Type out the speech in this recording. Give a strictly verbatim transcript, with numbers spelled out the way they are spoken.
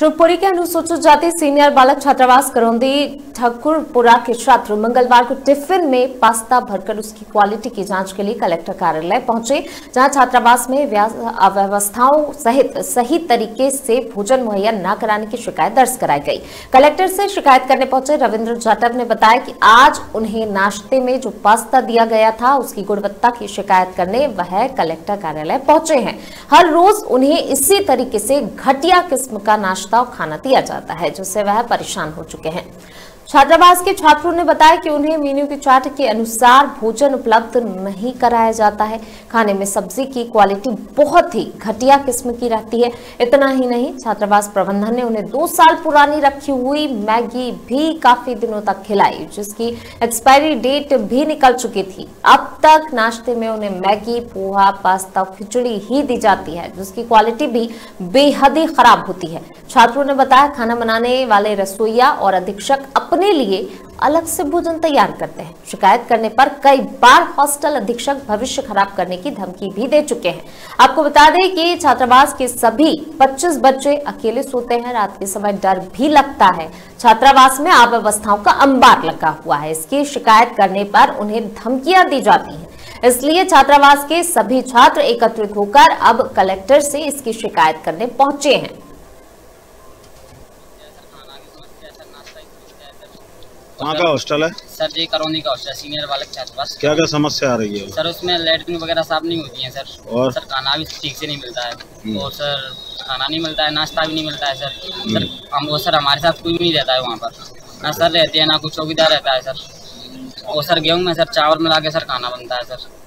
शिवपुरी के अनुसूचित जाति सीनियर बालक छात्रावास करौंदी ठाकुरपुरा के छात्र मंगलवार को टिफिन में पास्ता भरकर उसकी क्वालिटी की जांच के लिए कलेक्टर कार्यालय पहुंचे, जहां छात्रावास में अव्यवस्थाओं सहित सही तरीके से भोजन मुहैया न कराने की शिकायत दर्ज कराई गई। कलेक्टर से शिकायत करने पहुंचे रविन्द्र जाटव ने बताया कि आज उन्हें नाश्ते में जो पास्ता दिया गया था उसकी गुणवत्ता की शिकायत करने वह कलेक्टर कार्यालय पहुंचे हैं। हर रोज उन्हें इसी तरीके से घटिया किस्म का नाश्ता और खाना दिया जाता है, जिससे वह परेशान हो चुके हैं। छात्रावास के छात्रों ने बताया कि उन्हें मेन्यू के चार्ट के अनुसार भोजन उपलब्ध नहीं कराया जाता है। खाने में सब्जी की क्वालिटी बहुत ही घटिया किस्म की रहती है। इतना ही नहीं, छात्रावास प्रबंधन ने उन्हें दो साल पुरानी रखी हुई मैगी भी काफी दिनों तक खिलाई, जिसकी एक्सपायरी डेट भी निकल चुकी थी। अब तक नाश्ते में उन्हें मैगी, पोहा, पास्ता, खिचड़ी ही दी जाती है, जिसकी क्वालिटी भी बेहद ही खराब होती है। छात्रों ने बताया खाना बनाने वाले रसोईया और अधीक्षक अपने अपने लिए अलग से भोजन तैयार करते हैं। शिकायत करने पर कई बार हॉस्टल अधीक्षक भविष्य खराब करने की धमकी भी दे चुके हैं। आपको बता दें कि छात्रावास के सभी पच्चीस बच्चे अकेले सोते हैं। रात के समय डर भी लगता है। छात्रावास में अव्यवस्थाओं का अंबार लगा हुआ है। इसकी शिकायत करने पर उन्हें धमकियां दी जाती हैं। इसलिए छात्रावास के सभी छात्र एकत्रित होकर अब कलेक्टर से इसकी शिकायत करने पहुंचे हैं। कहाँ का हॉस्टल है सर? जी करौंदी का हॉस्टल, सीनियर बालक छात्रावास। क्या क्या समस्या आ रही है सर? उसमें लेटरिन वगैरह साफ नहीं होती है सर, और सर खाना भी ठीक से नहीं मिलता है, और सर खाना नहीं मिलता है, नाश्ता भी नहीं मिलता है सर। सर हम वो सर हमारे साथ कोई भी नहीं रहता है वहाँ पर, ना सर रहते हैं ना कुछ चौकीदार रहता है सर। और सर गेहूँ में सर चावल मिला के सर खाना बनता है सर।